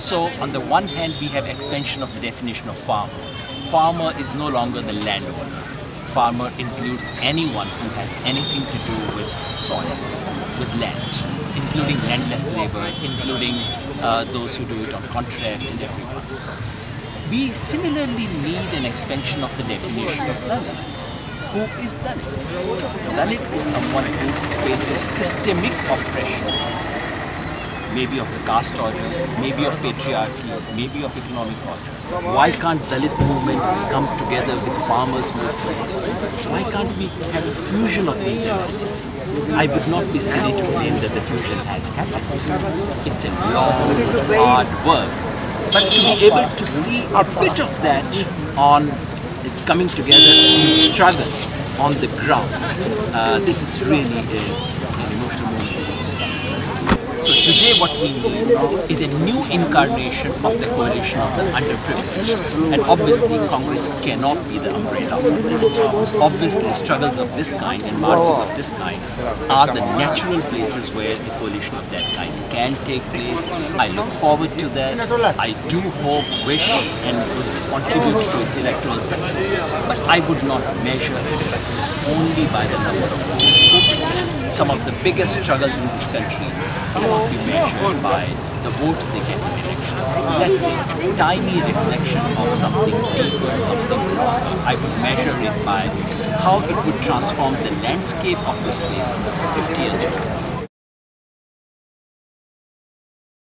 So on the one hand, we have expansion of the definition of farmer. Farmer is no longer the landowner. Farmer includes anyone who has anything to do with soil, with land, including landless labor, including those who do it on contract and everyone. We similarly need an expansion of the definition of Dalit. Who is Dalit? Dalit is someone who faces systemic oppression, maybe of the caste order, maybe of patriarchy, maybe of economic order. Why can't Dalit movements come together with farmers' movement? Why can't we have a fusion of these energies? I would not be silly to claim that the fusion has happened. It's a long, hard work. But to be able to see a bit of that on coming together in struggle on the ground. This is really an emotional moment. So today what we need is a new incarnation of the coalition of the underprivileged. And obviously Congress cannot be the umbrella for that. Obviously struggles of this kind and marches of this kind are the natural places where the coalition of that kind can take place. I look forward to that. I do hope, wish and contribute to its electoral success. But I would not measure its success only by the number of votes. Some of the biggest struggles in this country cannot be measured by the votes they get in elections. That's a tiny reflection of something deeper, something broader. I would measure it by how it would transform the landscape of this place 50 years from now.